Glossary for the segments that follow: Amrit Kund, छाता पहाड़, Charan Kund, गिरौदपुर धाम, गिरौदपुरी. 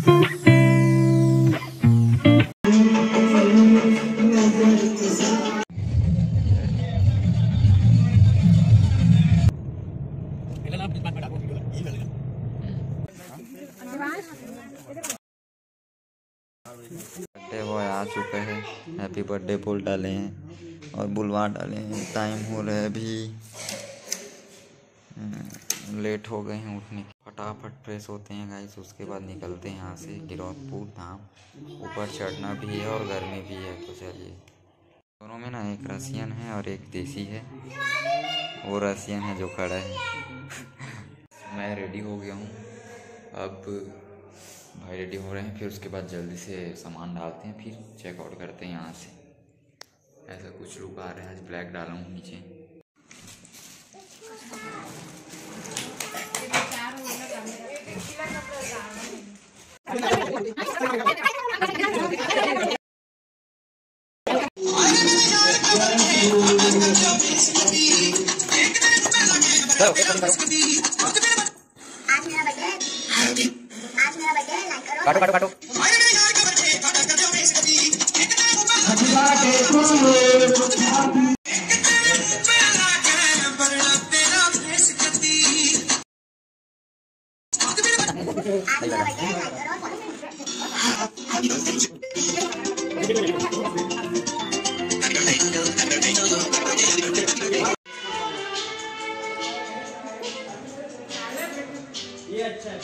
Birthday boy आ चुका है। Happy birthday बोल डाले हैं और बुलवा डाले हैं। टाइम हो रहा है, अभी लेट हो गए हैं उठने। फटाफट फ्रेश होते हैं गाइस, उसके बाद निकलते हैं यहाँ से। गिरौदपुर धाम ऊपर चढ़ना भी है और गर्मी भी है, तो चलिए। दोनों में ना एक रसियन है और एक देसी है। वो रसियन है जो खड़ा है। मैं रेडी हो गया हूँ, अब भाई रेडी हो रहे हैं। फिर उसके बाद जल्दी से सामान डालते हैं, फिर चेकआउट करते हैं यहाँ से। ऐसा कुछ लुक आ रहा है आज। ब्लैक डाला हूँ नीचे। काटो काटो काटो। ये अच्छा है।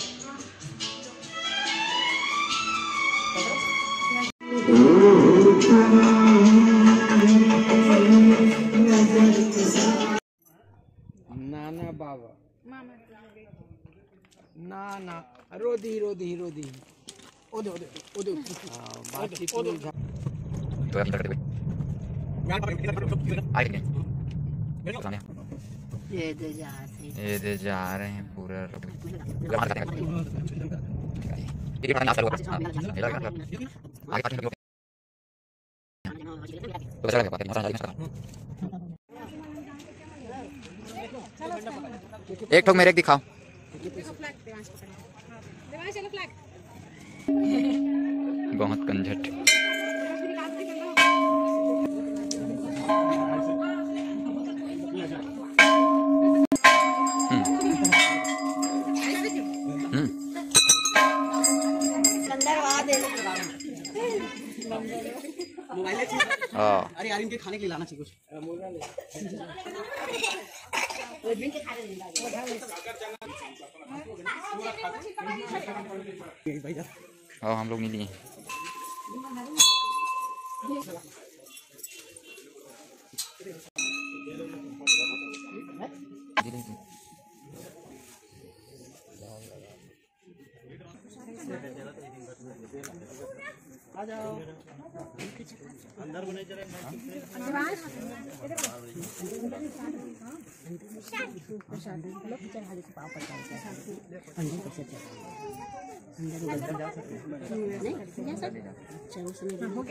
नाना बाबा नाना रोदी रोदी रोदी ओदे ओदे ओदे बातचीत ये दे जा रहे हैं पूरा। एक ठोक मेरे दिखाओ। बहुत कंजट। अरे यार, इनके खाने के लिए लाना चाहिए कुछ। आओ हम लोग मिलिए। आ जाओ अंदर बने जरा। हो गया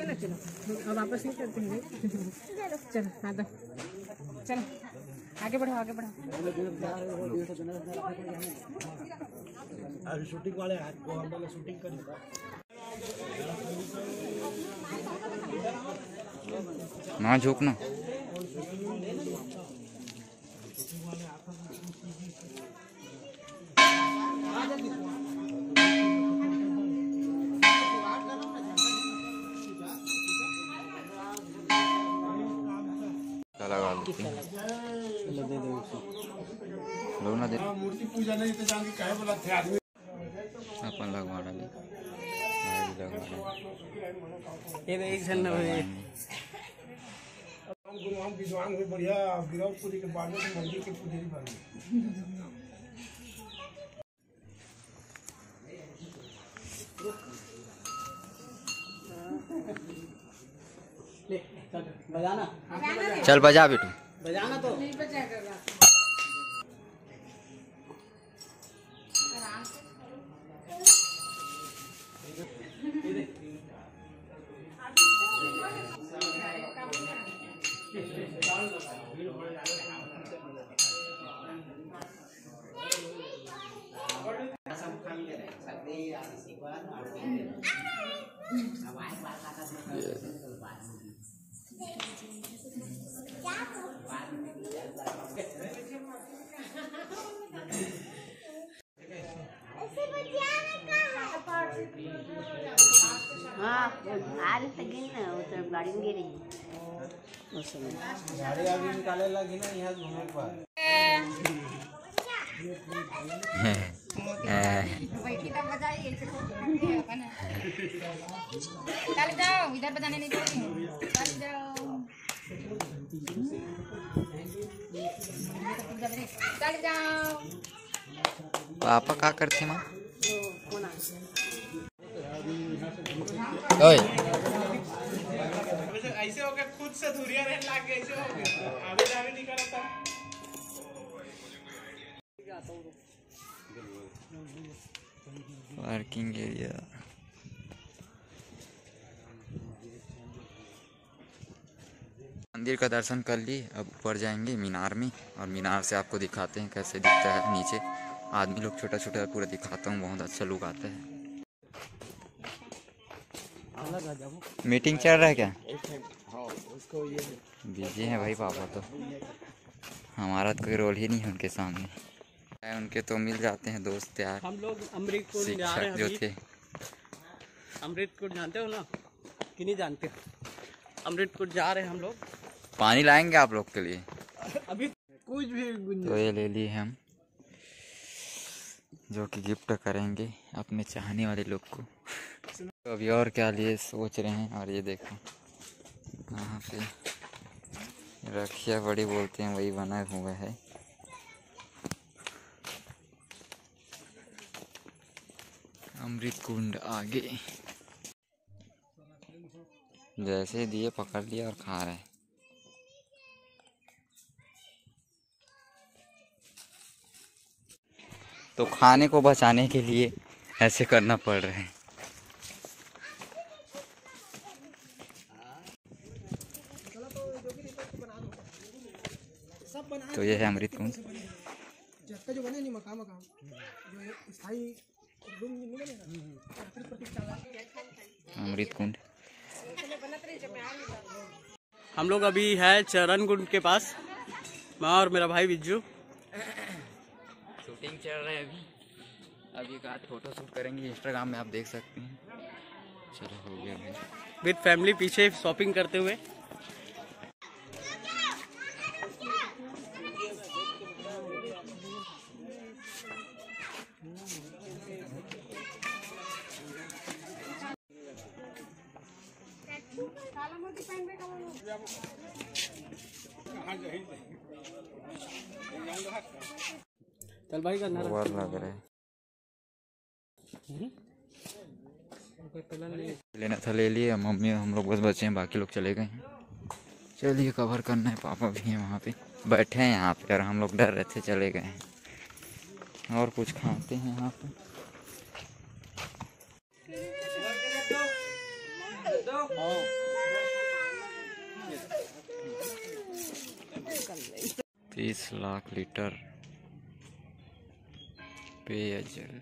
ना, चलो अब वापस नहीं करते हैं। चलो आधा, चलो आगे बढ़ो आगे बढ़ो। शूटिंग वाले शूटिंग कर ना, झोंकना। लगा लो ना, दे मूर्ति पूजा नहीं तो जान के काहे बोला थे आदमी अपन लगवा डाले। ये एक झलना है। हम गुरु हम विद्वान हुए बढ़िया। गिरौदपुरी के बाद में मंदिर के पुजारी बने। ले चल बजाना, चल बजा बेटू, बजाना तो नहीं बजा कर रहा। हाँ आरे तक गिन ना उतर गाड़ी में गिरी गाड़ी अभी निकाले लगी ना यहाँ घूमने पर चल जाओ इधर बजाने नहीं चाहिए चल जाओ चल जाओ पापा क्या करते माँ ओए ऐसे हो गया खुद से धुरिया रहने लग गए ऐसे हो गया आगे जावे निकला था पार्किंग एरिया मंदिर का दर्शन कर ली। अब ऊपर जाएंगे मीनार में और मीनार से आपको दिखाते हैं कैसे दिखता है नीचे। आदमी लोग छोटा छोटा पूरा दिखाता हूँ, बहुत अच्छा लोग आता है। मीटिंग चल रहा है क्या? बिजी है भाई पापा, तो हमारा तो कोई रोल ही नहीं है उनके सामने। उनके तो मिल जाते हैं दोस्त यार। हम लोग अमृत कुंड जा रहे हैं, जो थे अमृत कुंड जानते हो ना कि नहीं जानते? अमृत कुंड जा रहे हैं हम लोग। पानी लाएंगे आप लोग के लिए अभी कुछ भी। तो ये ले लिए हम, जो कि गिफ्ट करेंगे अपने चाहने वाले लोग को। तो अभी और क्या लिए सोच रहे हैं। और ये देखो यहाँ पे रखिया बड़ी बोलते हैं, वही बना हुआ है। अमृत कुंड आगे जैसे दिए पकड़ लिया और खा रहे। तो खाने को बचाने के लिए ऐसे करना पड़ रहा है। तो ये है अमृत कुंड। अमृत कुंड हम लोग अभी है चरण कुंड के पास। मैं और मेरा भाई बिज्जू शूटिंग चल रहा है अभी का फोटो शूट करेंगे, इंस्टाग्राम में आप देख सकते हैं। चलो हो गया भाई विद फैमिली, पीछे शॉपिंग करते हुए। चल भाई करना लग रहा है, लेना था ले लिए। मम्मी हम लोग बस बचे हैं, बाकी लोग चले गए हैं। चलिए कवर करना है, पापा भी हैं वहाँ पे बैठे हैं यहाँ पे, और हम लोग डर रहे थे चले गए हैं। और कुछ खाते हैं यहाँ पे। तीस लाख लीटर पेयजल।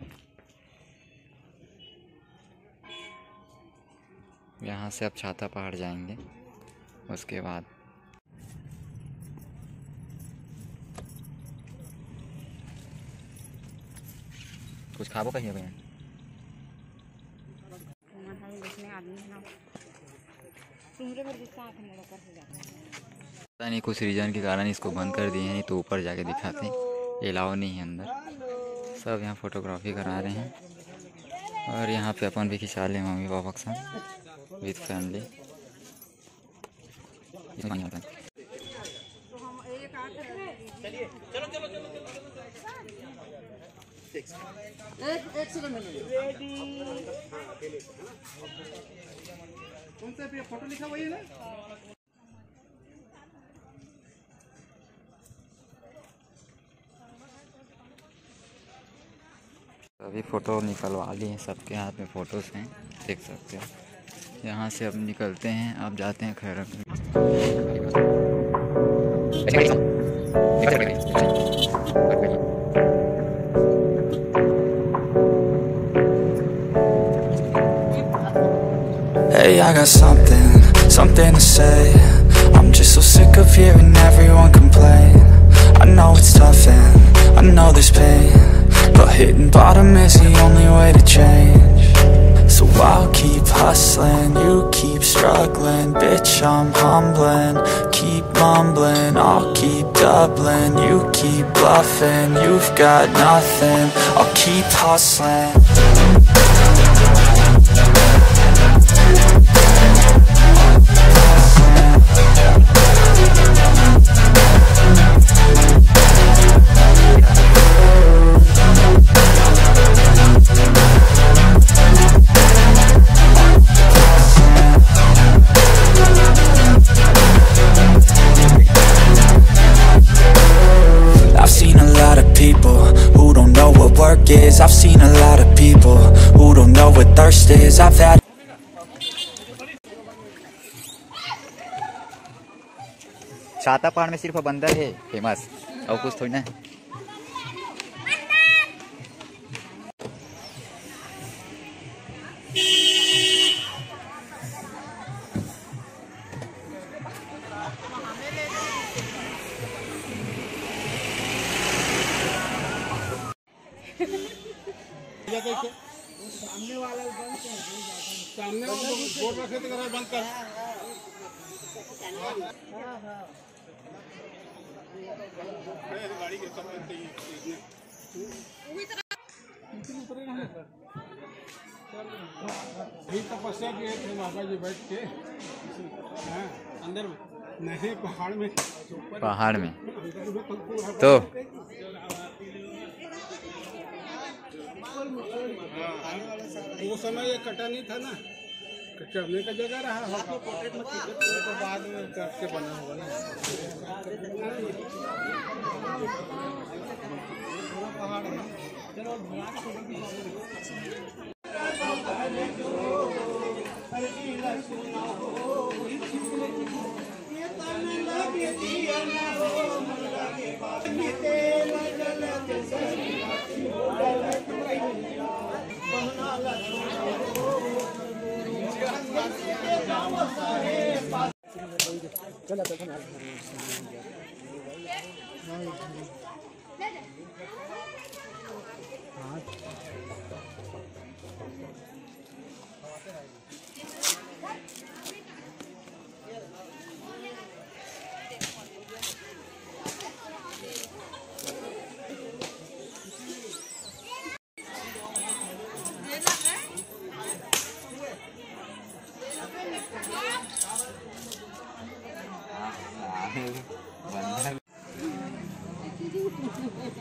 यहाँ से आप छाता पहाड़ जाएंगे उसके बाद। कुछ खाबो कहिए भैया। पता नहीं कुछ रीजन के कारण इसको बंद कर दिए हैं, तो ऊपर जाके दिखाते हैं। अलाउ नहीं है अंदर, सब यहाँ फोटोग्राफी करा रहे हैं। और यहाँ पे अपन भी खिंचा लें मम्मी पापा के साथ विद फैमिली। फोटो लिखा हुआ है ना अभी। फ़ोटो निकलवा ली हैं, सबके हाथ में फ़ोटोज़ हैं, देख सकते हो। यहाँ से अब निकलते हैं, आप जाते हैं खैर। Hey, I got something to say. I'm just so sick of hearing everyone complain. I know it's tough and I know there's pain, but hitting bottom is the only way to change. So I'll keep hustling, you keep struggling. Bitch, I'm humbling, keep mumbling. I'll keep doubling, you keep bluffing. You've got nothing, I'll keep hustling. Is I've seen a lot of people who don't know what thirst is. I've had छाता पहाड़ में सिर्फ बंदर है famous और कुछ थोड़ी ना। सामने वाला बंद कर, सामने वाला बोर्ड रखे तो करा बंद कर। गाड़ी के सामने यही तपस्या की है बाबा जी बैठ के अंदर में नहीं पहाड़ में तो वो समय ये कटा नहीं था ना, कटने का जगह रहा। हाथों पोर्ट्रेट में तो बाद में करके बना होगा ना। पहाड़ है चलो घुमा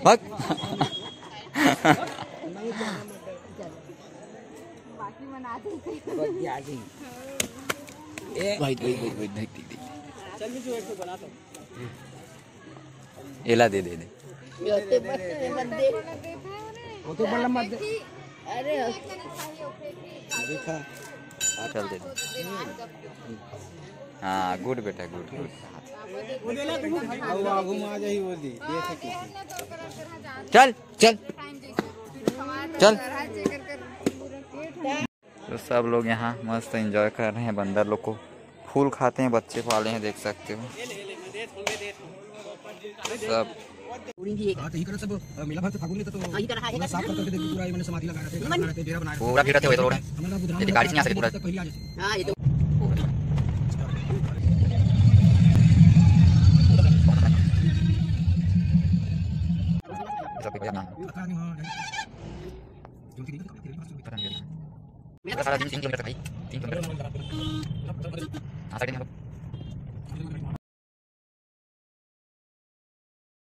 बक बाकी मनाते हैं ए भाई चल जो एक बना दो एला दे वो तो बड़ा मत दे। अरे देखा चल दे। हाँ गुड बेटा गुड। चल चल चल तो सब लोग यहाँ मस्त एंजॉय कर रहे हैं। बंदर लोग को फूल खाते हैं, बच्चे पाले हैं, देख सकते हो सब। मेरा सारा दिन 3 किलोमीटर भाई 3 किलोमीटर